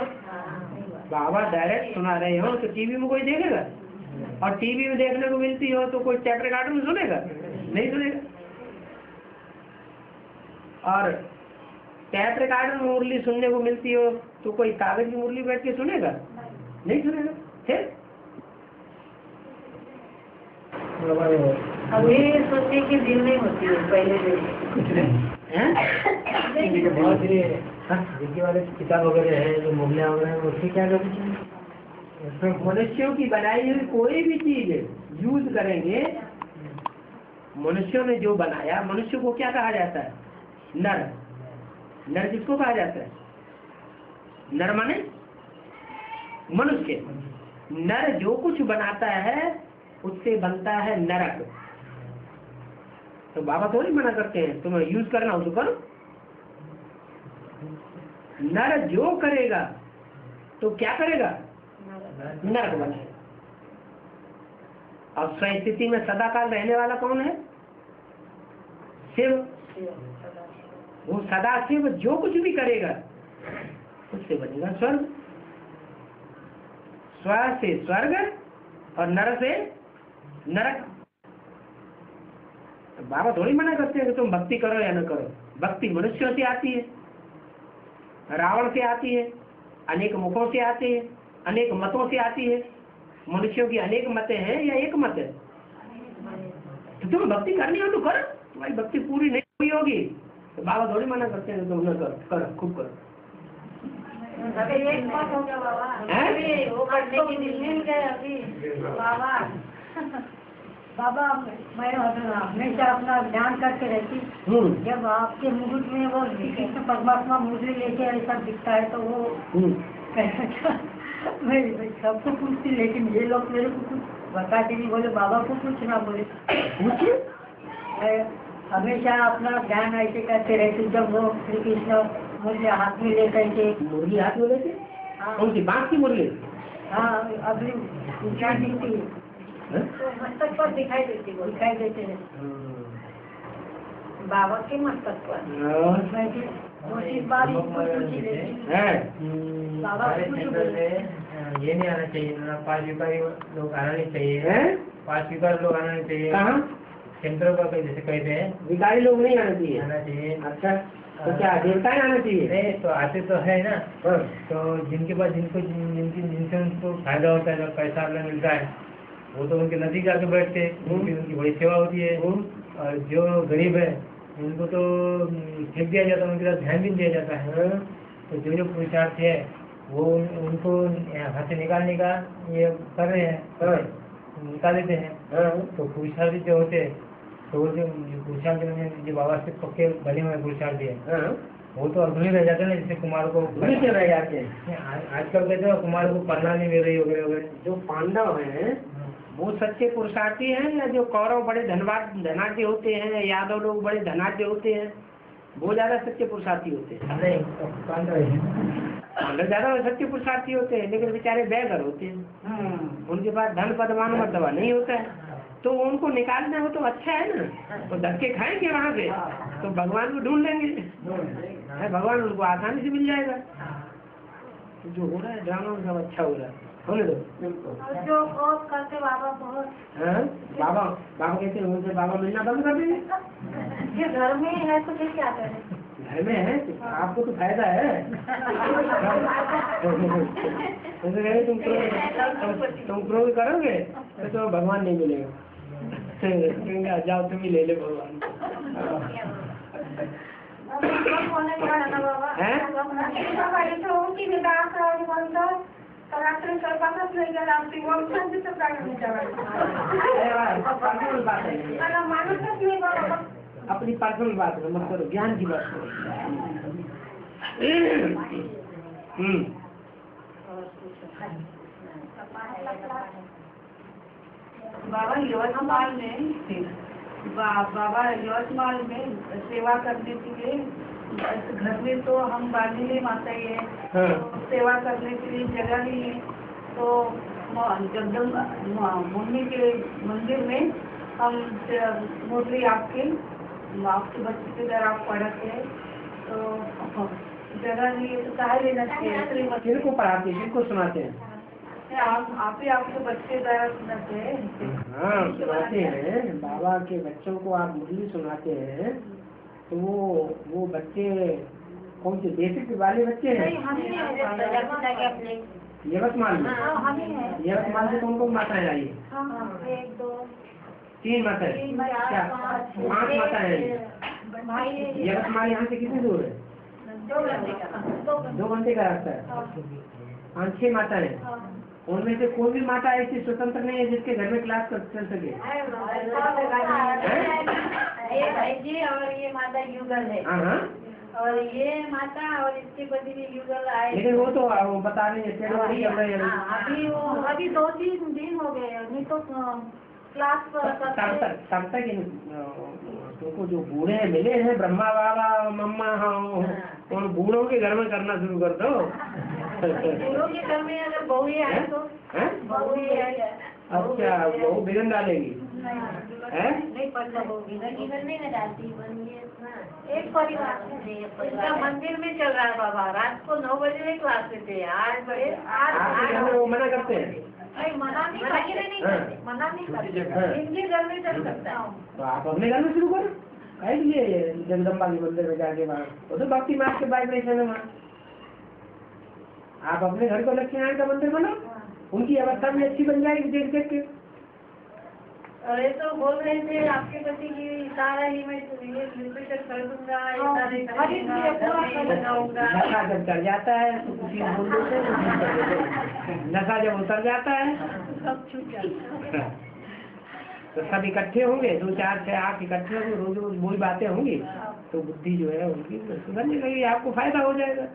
बाबा डायरेक्ट सुना रहे हो तो टीवी में कोई देखेगा? और टीवी में देखने को मिलती हो तो कोई टैप रिकॉर्डर में सुनेगा? नहीं सुनेगा। और टैप रिकॉर्डर में मुरली सुनने को मिलती हो तो कोई कागज की मुरली बैठ के सुनेगा? नहीं सुनेगा। फिर अभी सोचने की दिल नहीं होती है पहले से कुछ नहीं। बहुत देखिए वाले किताब वगैरह है जो मुगलिया वगैरह है उससे क्या करनी चाहिए? मनुष्यों की बनाई हुई कोई भी चीज यूज करेंगे, मनुष्यों ने जो बनाया, मनुष्य को क्या कहा जाता है? नर। नर किसको कहा जाता है? नर माने मनुष्य। नर जो कुछ बनाता है उससे बनता है नरक। तो बाबा थोड़ी मना करते हैं तुम्हें यूज करना हो तो करो। नर जो करेगा तो क्या करेगा? नरक बनेगा। अब स्वस्थिति में सदाकाल रहने वाला कौन है? शिव। वो सदा शिव जो कुछ भी करेगा उससे बनेगा स्वर्ग। स्वर से स्वर्ग और नर से नरक। तो बाबा थोड़ी मना करते हैं कि तुम भक्ति करो या न करो। भक्ति मनुष्यों से आती है, रावण से आती है, अनेक मुखों से आती है, अनेक मतों से आती है। मनुष्यों की अनेक मतें हैं या एक मत है? तो तुम भक्ति करनी हो तो करो, तुम्हारी भक्ति पूरी नहीं हुई होगी तो बाबा थोड़ी मना करते हैं तुम न करो। करो, खूब करो। बाबा मैं हमेशा अपना ध्यान करके रहती, जब आपके मुहूर्त में वो कृष्ण परमात्मा मुरली लेके ऐसा दिखता है तो वो मैं सबको पूछती, लेकिन ये लोग मेरे को कुछ बताते नहीं। बोले बाबा को कुछ ना बोले, मैं हमेशा अपना ध्यान ऐसे करते रहती। जब वो श्री कृष्ण मुरली हाथ में लेकर के मुरली हाथ में लेते, हाँ उनकी बात की मुरली, हाँ अगली दिखती है तो मस्तक पर दिखाई देते हैं बाबा के मस्तक पर। ये नहीं आना चाहिए, पांच विकारी लोग आना नहीं चाहिए। पांच विकार लोग आना नहीं चाहिए। कहाँ? केंद्रों का जैसे कहते हैं विकारी लोग नहीं आना चाहिए। आना चाहिए। अच्छा तो क्या देवता आना चाहिए? नहीं तो आते तो है ना, तो जिनके पास जिनसे उनको फायदा होता है, पैसा मिलता है वो तो उनके नजदीक आके बैठते हैं, उनकी बड़ी सेवा होती है। और जो गरीब है उनको तो फेंक दिया जाता है, उनके साथ ध्यान भी दिया जाता है। तो जो जो पुरुषार्थ है वो उनको हाथ से निकालने का ये कर रहे हैं, निकाल देते हैं। तो पुरुषार्थ जो होते तो जो पुरुषार्थ जो बाबा से पक्के बने हुए पुरुषार्थ है वो तो अधूरे रह जाते हैं, जिससे कुमार को रह जाते हैं। आजकल कहते हैं कुमार को पढ़ना नहीं मिल रही वगैरह। जो पांडव है वो सच्चे पुरुषार्थी हैं या जो कौरव बड़े धनाढ्य होते हैं, यादव लोग बड़े धनाढ्य होते हैं, वो ज्यादा सच्चे पुरुषार्थी होते हैं? नहीं, पांडव ज्यादा सच्चे पुरुषार्थी होते हैं, लेकिन बेचारे बेघर होते हैं, उनके पास धन पदमान मर्तबा नहीं होता है। तो उनको निकालना हो तो अच्छा है ना, तो धक्के खाएंगे वहाँ पे तो भगवान को ढूंढ लेंगे, भगवान उनको आसानी से मिल जाएगा। जो हो रहा है ड्रामा सब अच्छा हो रहा है, होने दो। जो और करते बाबा बहुत बाबा बाबा कहते हैं उनसे बाबा मिलना बंद कर देंगे। घर में है तो क्या करें, घर में है तो आपको तो फायदा है। तुम क्रोध करोगे तो भगवान नहीं मिलेगा, जाओ तुम ही ले लो भगवान। अपनी पर्सनल बात मत करो, ज्ञान की बात करो। बाबा यवतमाल में सेवा करने के लिए, घर में तो हम बांधने माता ही है, तो सेवा करने के लिए जगह नहीं है, तो जगदम्बा मम्मी के मंदिर में हम मोदी आपके बच्चे के घर आप पढ़ाते हैं, तो जगह नहीं है तो कहा लेना चाहिए। किनको पढ़ाते हैं, किनको सुनाते हैं? आप ही आपके बच्चे सुनाते हैं, बाबा के बच्चों को आप मुरली सुनाते हैं, तो वो बच्चे कौन से बेसिक वाले बच्चे हैं? यवतमाल से कौन कौन माताएं आई? 3 माताएं, 5 माताएं। यवतमाल यहाँ से कितनी दूर है? 2 घंटे का रास्ता है। 5-6 माताएं, उनमें से कोई भी माता ऐसी स्वतंत्र नहीं है जिसके घर में क्लास चल सके। और ये माता और इसके पति भी युगल आए, लेकिन वो तो बता नहीं है। अभी 2-3 दिन हो गए, नहीं तो क्लास तब तक उनको जो बूढ़े मिले हैं ब्रह्मा बाबा मम्मा, उन बूढ़ों के घर में करना शुरू कर दो। बूढ़ों के घर में अगर बहू आए तो अच्छा बहू बिगन डालेगी, एक परिवार मंदिर में चल रहा है। बाबा रात को 9 बजे क्लास देते हैं, 8 बजे वो मना करते हैं। नहीं मना नहीं करते घर में चल सकता हूँ, तो आप अपने घर में शुरू करो। जगदम्बा के मंदिर में जाके वहाँ तो भक्ति मार्ग के वाइब्रेशन है, वहाँ आप अपने घर को लक्ष्मी नारायण का मंदिर बनाओ, उनकी अवस्था भी अच्छी बन जाएगी देख देख के। अरे तो बोल रहे थे आपके पति की सारा ही मैं लिटरेचर कर दूंगा, नशा जब चढ़ जाता है तो नशा जब उतर जाता है सब छूट जाता है। तो सब इकट्ठे होंगे, 2-4-6-8 इकट्ठे होंगे, रोज रोज वही बातें होंगी तो बुद्धि जो है उनकी सुधरने लगेगी, आपको फायदा हो जाएगा।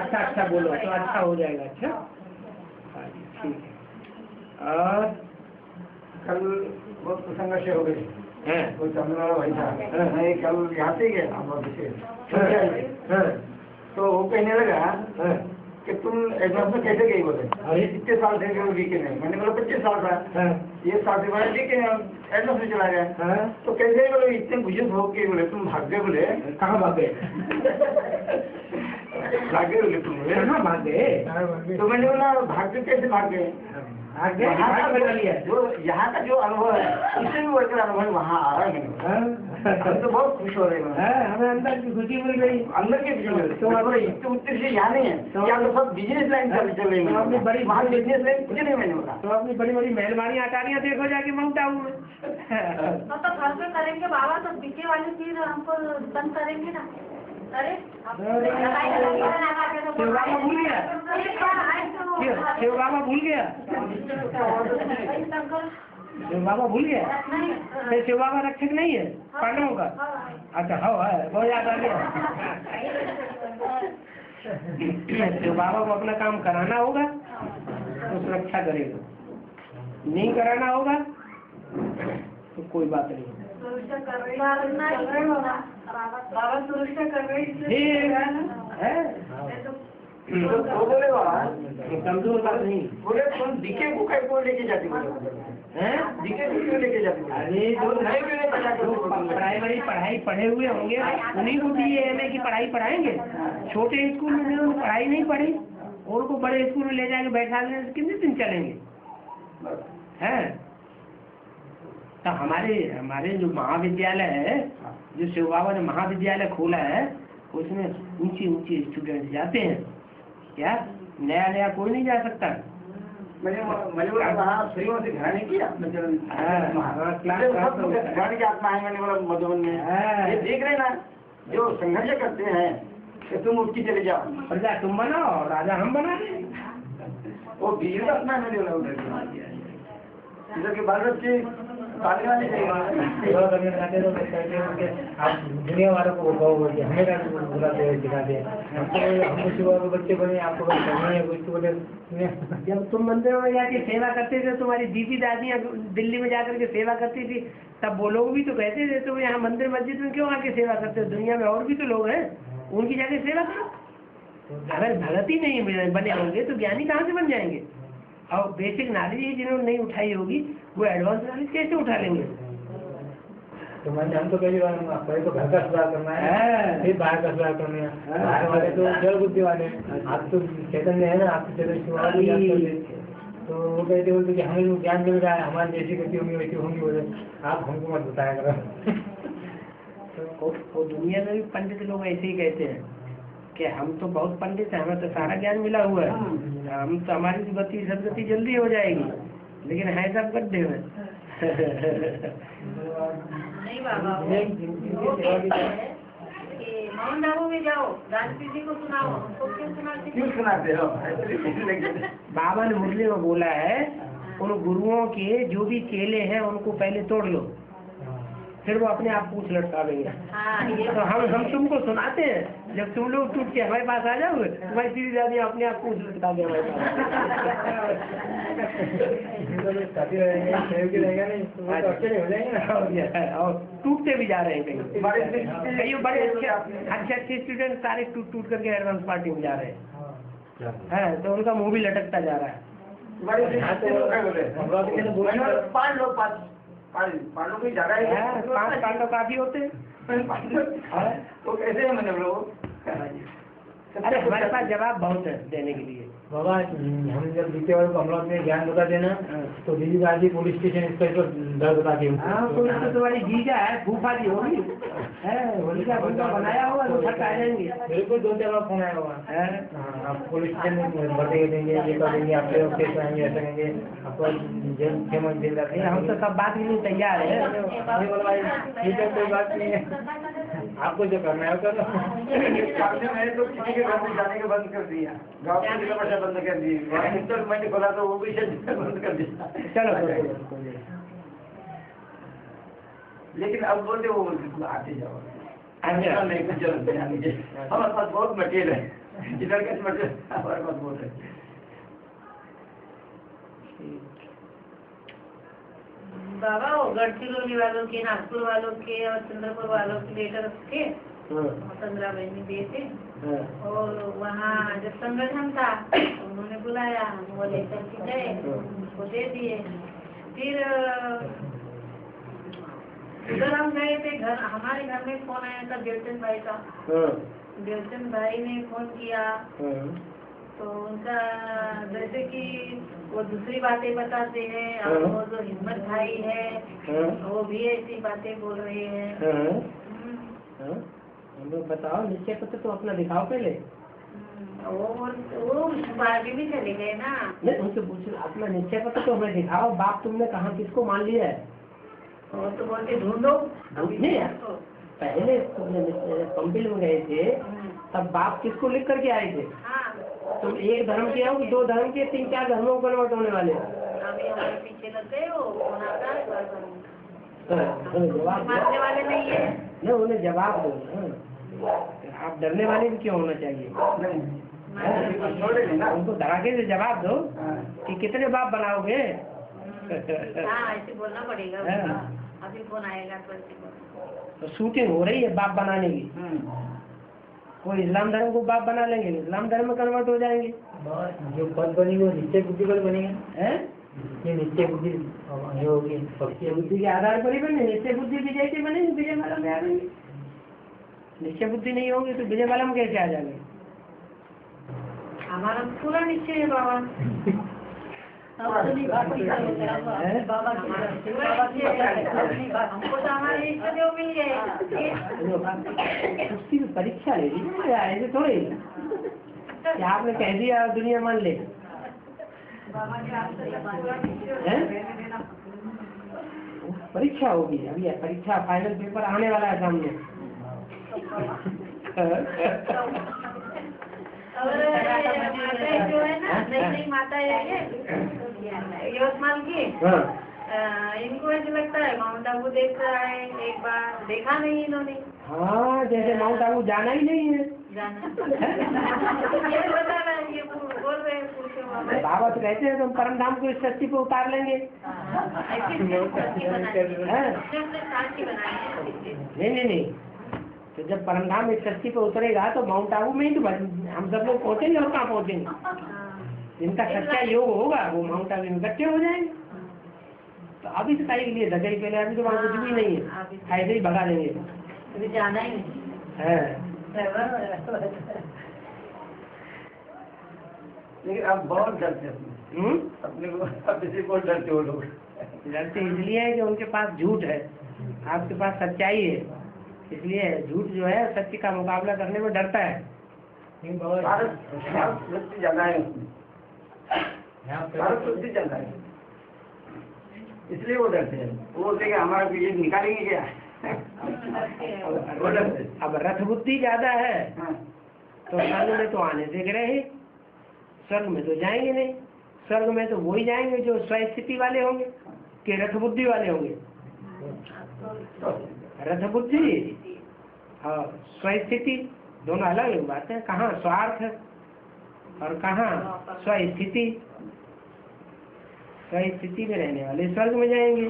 अच्छा अच्छा बोलो तो अच्छा हो जाएगा। अच्छा ठीक है। और कल बहुत संघर्ष हो गए हैं, कोई समझने वाला भाई था नहीं, कल यहाँ से गया हम वापस, तो वो कहने लगा कि तुम एग्जाम में कैसे गई? बोले कितने साल से वीके में? मैंने बोला 25 साल था, ये साल से बड़ा वीके एग्जाम में चला गया। तो कैसे गए? बोले इतने बुजुर्ग हो के बोले तुम भाग गए। बोले कहाँ भाग गए? भाग गए बोले तुम, बोले भाग गए। तो मैंने बोला भाग गए, कैसे भाग गए? जो यहाँ का जो अनुभव है उससे भी वो के अनुभव वहाँ आ रहे हैं, हम तो बहुत खुश हो रहे हैं, हमें अंदर की खुशी मिल रही, अंदर की खुशी मिल रही। तो उत्तर से यहाँ नहीं है, यहाँ तो सब बिजनेस लाइन चल रही है, अपनी बड़ी वहाँ बिजनेस लाइन कुछ नहीं मैंने बोला। तो अपनी बड़ी बड़ी मेहरबानी आकारियाँ देखो जाके माउंट आबू में। तो घर पे करेंगे बाबा, तो बिके वाली चीज हमको बंद करेंगे ना। अरे शिवबाबा भूल गया, शिवबाबा भूल गया, शिवबाबा भूल गया। शिवबाबा रक्षक नहीं है पांडवों का? अच्छा हो है, बहुत याद आ गया। शिवबाबा को अपना काम कराना होगा तो सुरक्षा करेगा, नहीं कराना होगा तो कोई बात नहीं। बाबा सुरक्षा कर रहे हैं बोले कमजोर बात नहीं बोले, तुम दिखे को कहीं को लेके जाती हो, दिखे को क्यों लेके जाती हो? अरे जो नए प्राइमरी पढ़ाई पढ़े हुए होंगे उन्हीं को भी एमए की पढ़ाई पढ़ाएंगे। छोटे स्कूल में जो पढ़ाई नहीं पढ़ी और को बड़े स्कूल में ले जाके बैठा लें, कितने दिन चलेंगे? हैं तो हमारे हमारे जो महाविद्यालय है, जो शिव बाबा ने महाविद्यालय खोला है, उसमें ऊंचे ऊंचे स्टूडेंट जाते हैं। क्या नया नया कोई नहीं जा सकता? मैंने बोला वहाँ श्रीओं से घराने किया, घराने की आत्मा है। मैंने बोला मधुबन में ये देख रहे ना, जो संघर्ष करते हैं कि तुम उसकी चले जाओ, प्रजा तुम बनाओ राजा हम बना रहे, वो बिजली अपना मैंने बोला उधर इधर के बाल बच्चे आप दुनिया वालों को बोलिए, हमें बुलाते हैं दिखाते हैं, हमको शिवबाबा के बच्चे बने, आपको बोले जब तुम मंदिरों में जाके सेवा करते थे, तुम्हारी दीदी दादियाँ दिल्ली में जाकर के सेवा करती थी, तब वो लोग भी तो कहते थे तुम यहाँ मंदिर मस्जिद में क्यों आके सेवा करते हो, दुनिया में और भी तो लोग हैं, उनकी जाके सेवा करो। अगर भगत ही नहीं बने होंगे तो ज्ञानी कहाँ से बन जाएंगे? और बेसिक नॉलेज ही जिन्होंने नहीं उठाई होगी वो एडवांस नॉलेज कैसे उठा लेंगे? तो मैंने हम तो पहली बार पहले तो घर का सुधार करना है, फिर बाहर का सुधार करना है। बाहर वाले तो जड़ बुद्धि वाले हैं, आप तो चैतन्य है ना, आप तो चैतन्य। तो वो कहते बोलते कि हमें जो ज्ञान मिल रहा है, हमारे जैसी गति होंगी वैसी होंगी, बोले आप हमको मत बताया करो। तो दुनिया में भी पंडित लोग ऐसे ही कहते हैं कि हम तो बहुत पंडित हैं, हमें तो सारा ज्ञान मिला हुआ है, हम तो हमारी गति सब गति जल्दी हो जाएगी, लेकिन है सब गड्ढे में। नहीं बाबा, माउंट आबू में जाओ, गांधी जी को सुनाओ, तो क्यों सुनाते क्यों सुनाते हो? बाबा ने मुरली में बोला है, उन गुरुओं के जो भी चेले हैं उनको पहले तोड़ लो, फिर वो अपने आप पूछ लटका देंगे। तो हम तुमको सुनाते हैं, जब तुम लोग टूट के हमारे पास आ जाओगे, तुम्हारी सीधी दादी अपने आप पूछ लटका देंगे हमारे पास, और टूटते भी जा रहे हैं कहीं बड़े अच्छे अच्छे स्टूडेंट, सारे टूट टूट करके एडवांस पार्टी में जा रहे हैं, तो उनका मुँह भी लटकता जा रहा है। पांडव कोई जगह है, पांडव काफी होते हैं, तो कैसे है मतलब लोग? अरे हमारे पास जवाब बहुत है देने के लिए बाबा। हम जब बीते वाले को हम लोग अपने ज्ञान बता देना, तो दीदी दादी पुलिस स्टेशन इंस्पेक्टर दर्ज बता के तुम्हारी जीजा है, फूफा जी होगी है, होलिका बंदा बनाया होगा, तो थक आ जाएंगे। बिल्कुल दो चार बार फोन आया होगा, आप पुलिस स्टेशन बदले देंगे, ये कर देंगे, आप कैसे आएंगे, ऐसा करेंगे, आपको जेल 6 मंथ जेल रखेंगे। हम तो सब बात के लिए तैयार है, ठीक है कोई बात नहीं है, आपको जो करना है करो। मैंने तो किसी के घर में जाने के बंद कर दिया, गाँव के बच्चा बंद कर दिया, मैंने बोला तो वो भी बंद कर दिया। चलो लेकिन अब बोलते वो आते जाओ, नहीं कुछ जरूरत है, हमारे पास बहुत मटेरियल है, जिधर के मटेरियल हमारे पास बहुत है। बाबा वो गढ़चिरौली वालों के, नागपुर वालों के और चंद्रपुर वालों के लेटर के 15 महीने दिए थे, और वहाँ जब संगठन था उन्होंने बुलाया, वो लेटर के गए, उनको दे दिए। फिर उधर हम गए थे, घर हमारे घर में फोन आया था देवचंद भाई का, देवचंद भाई ने फोन किया, तो उनका जैसे कि वो दूसरी बातें बताते हैं और वो जो हिम्मत भाई है वो भी ऐसी बातें बोल रहे हैं। हम लोग बताओ निश्चय पत्र तो अपना दिखाओ पहले। वो बागी भी चले गए ना। नहीं उनसे पूछो अपना निश्चय पत्र तो हमें दिखाओ। बाप तुमने कहा किसको मान लिया है? वो तो बोलते ढूंढो। पहले पंपिल में गए थे तब बाप किसको लिख करके आए थे? तुम एक धर्म के हो, दो धर्म के, तीन चार धर्मों को कन्वर्ट होने वाले पीछे वाले नहीं है न, उन्हें जवाब दो। आप डरने वाले भी क्यों होना चाहिए? उनको धड़ाके से जवाब दो कि कितने बाप बनाओगे। ऐसे बोलना पड़ेगा। अभी फोन आएगा तो शूटिंग हो रही है बाप बनाने की। वो इस्लाम धर्म को बाप बना लेंगे, इस्लाम धर्म में कन्वर्ट हो जाएंगे। जो पद बनेगी वो निश्चय बुद्धि पर बनेगा। ये निश्चय बुद्धि होगी, निश्चय बुद्धि के आधार पर ही बने। निश्चय बुद्धि विजय के बनेगी, विजय माला में आ जाएंगे। निश्चय बुद्धि नहीं होगी तो विजय माला में कैसे आ जाएंगे? हमारा पूरा निश्चय है बाबा। परीक्षा ले ली ऐसे थोड़ी क्या आपने कह दिया दुनिया मान ले। परीक्षा होगी अभी, परीक्षा फाइनल पेपर आने वाला है सामने। जो है ना नई माता है ये यशमाल की, इनको ऐसे लगता है माउंट आबू देख रहा है। एक बार देखा नहीं इन्होंने। हाँ जैसे माउंट आबू जाना ही नहीं है। ये बता रहा है, ये बोल रहे हैं पूछो बाबा तो कहते हैं तुम परमधाम को इस शक्ति पे उतार लेंगे। नहीं तो जब परमधाम इस शक्ति पे उतरेगा तो माउंट आबू में ही तो हम सब लोग पहुँचेंगे। और कहाँ पहुँचेंगे? जिनका सच्चा योग होगा वो माउंट आबू में इकट्ठे हो जाएंगे। तो अभी से ताई के लिए धकेल पहले अभी तो वहाँ कुछ भी नहीं है, फायदे ही भगा देंगे। अभी जाना ही नहीं है। लेकिन आप बहुत डरते हो अपने को, आप किसी को डरते हो। लोग डरते इसलिए है कि उनके पास झूठ है, आपके पास सच्चाई है। इसलिए झूठ जो है सच्ची का मुकाबला करने में डरता है। इसलिए वो डरते हैं, वो बोलते हैं हमारा ये निकालेंगे क्या। अब रथ बुद्धि ज्यादा है तो स्वर्ग में तो आने से ग्रह है, स्वर्ग में तो जाएंगे नहीं। स्वर्ग में तो वही जाएंगे जो स्वस्थिति वाले होंगे कि रथ बुद्धि वाले होंगे। रथ बुद्धि और स्वस्थिति दोनों अलग अलग बात है। कहाँ स्वार्थ और कहाँ स्वस्थिति। स्वस्थिति में रहने वाले स्वर्ग में जाएंगे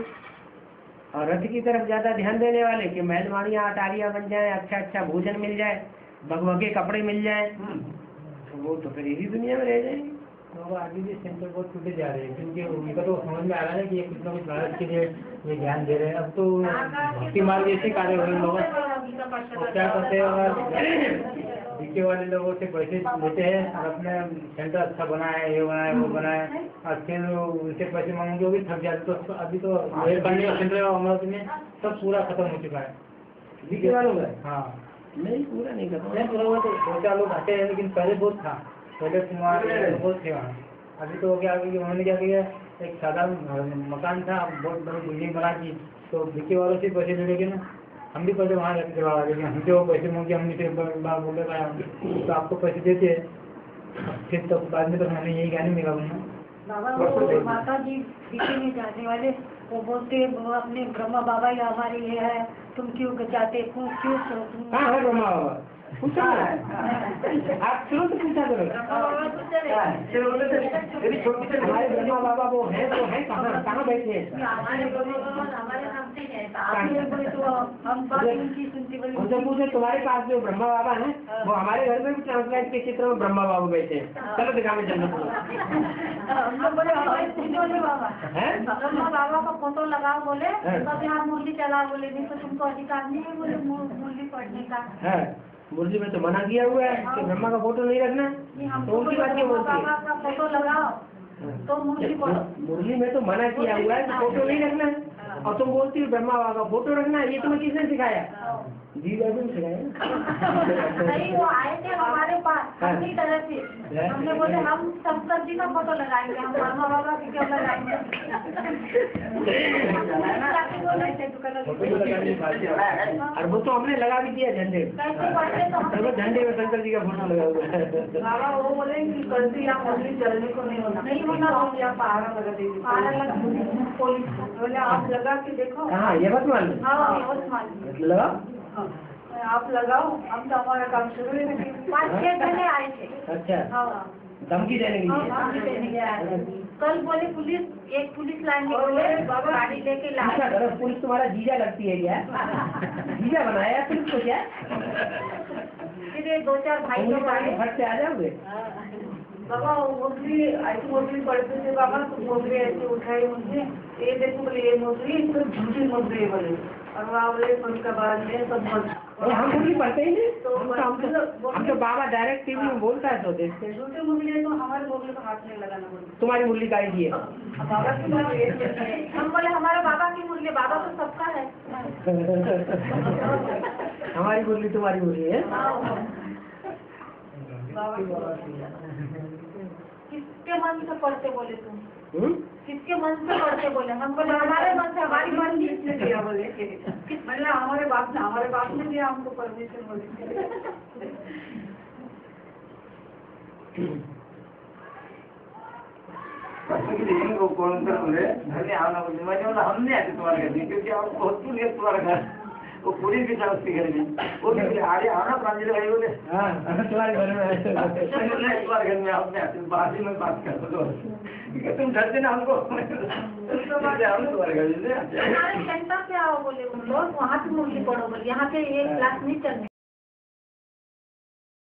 और रथ की तरफ ज्यादा ध्यान देने वाले कि महलवाड़ियाँ अटारियाँ बन जाए, अच्छा अच्छा भोजन मिल जाए, भगवगे कपड़े मिल जाए, तो वो तो फिर इसी दुनिया में रह जाएंगे। आगे भी सेंटर बहुत टूटे जा रहे हैं क्योंकि उनको तो समझ में आ रहा है कि ये कुछ ना कुछ भारत के लिए ये ध्यान दे रहे हैं। अब तो भक्ति मार्ग ऐसे कार्य हो रहे लोग क्या करते हैं और बीके वाले लोगों से पैसे लेते हैं और अपने सेंटर अच्छा बनाए, ये बनाए, वो बनाए और फिर उनसे पैसे मांगेंगे, वो भी थक जाते। तो अभी तो ये करने का सेंटर अमरावती में सब पूरा खत्म हो चुका है बीके वालों का। हाँ नहीं पूरा नहीं खत्म, दो चार लोग आते हैं लेकिन पहले बहुत था। पहले कुमार बहुत थे वहाँ, अभी तो हो गया कि उन्होंने क्या किया एक साधारण मकान था बहुत बड़ी बिल्डिंग बना दी तो बिके वालों से पैसे ले लेंगे ना। हम भी पहले वहाँ जाते करवा लेंगे, हमसे वो पैसे मांगे, हमने फिर बार बोले तो आपको पैसे देते हैं फिर तो बाद में तो हमें यही ज्ञान मिला। उन्होंने माता जी बीके में जाने वाले वो बोलते वो अपने ब्रह्मा बाबा या हमारे ये है तुम क्यों जाते क्यों ब्रह्मा बाबा पूछा है। आप शुरू से पूछा करो हमारे ब्रह्मा बाबा वो है, वो है कहाँ बैठे हैं? उनसे पूछे तुम्हारे पास जो ब्रह्मा बाबा हैं वो हमारे घर में भी ट्रांसलेट के चित्र में ब्रह्मा बाबा बैठे हैं। चलो दिखा में चलना ब्रह्मा बाबा का फोटो लगाओ बोले तब यहाँ मूर्ति चला बोले नहीं तो तुमको अधिकार नहीं है बोले मूर्ति पढ़ने का। मुरली में तो मना किया हुआ है कि ब्रह्मा का फोटो नहीं रखना है, तो उनकी बात क्या बोलती है? मुरली में तो मना किया हुआ है फोटो नहीं रखना है और तुम बोलती हो ब्रह्मा बाबा का फोटो रखना है, ये तुम्हें किसने सिखाया? जी बाबू ने सिखाया। नहीं वो आए थे हमारे पास अपनी तरह से, हमने बोले हम सब सब्जी का फोटो लगाएंगे, हम ब्रह्मा बाबा की क्यों लगाएंगे? और वो तो हमने लगा भी दिया झंडे, झंडे में शंकर जी का फोटो लगा हुआ है। बाबा वो बोले कि गलती या होली चलने को नहीं होना, नहीं होना या पहाड़ा लगा देगी, पहाड़ा लगा पुलिस बोले आप लगा के देखो। हाँ ये बात मान लो, हाँ ये बात मान लो, लगा आप लगाओ, हम तो हमारा काम शुरू है। 5-6 घंटे आए थे। अच्छा हाँ, धमकी देने के लिए? धमकी देने के लिए। कल बोले पुलिस, एक पुलिस लाइन गाड़ी लेके लाया। अगर पुलिस तुम्हारा जीजा लगती है क्या? जीजा बनाया पुलिस को क्या? फिर ये 2-4 भाई लोग आए, फट से आ जाओगे। बाबा मोदी ऐसी मोदी पढ़ते थे बाबा, तो मोदी ऐसे उठाए उनसे, ये देखो बोले ये मोदी तो झूठी मोदी बोले, और वहाँ बोले उनका बाद में सब हम मोदी पढ़ते ही नहीं, तो हम तो बाबा डायरेक्ट टीवी में बोलता है तो देखते हैं। झूठे मोदी है तो हमारे मोदी को हाथ नहीं लगाना बोले। तुम्हारी मुरली का ही है बाबा की मुरली, हम बोले हमारा बाबा की मुरली, बाबा तो सबका है। हमारी मुरली तुम्हारी मुरली है किसके मन से पढ़ते बोले तुम? किसके मन से पढ़ते बोले? हम बोले हमारे मन से, हमारी मन किसने दिया बोले, मतलब हमारे बाप ने दिया हमको परमिशन बोले। वो कौन सा बोले धरने आना बोले, मतलब हमने आते तुम्हारे घर में, क्योंकि आप बहुत दूर है तुम्हारा घर, वो पूरी भी था उसके घर में, वो आगे आना प्रांजल भाई बोले तुम्हारे घर में आए, तुम्हारे घर में आपने आते बाद में बात कर दो, तुम डरते ना हमको, तुम्हारे घर में क्या हो बोले उन लोग, वहाँ पे मुर्गी पड़ो बोले, यहाँ पे ये क्लास नहीं चलने।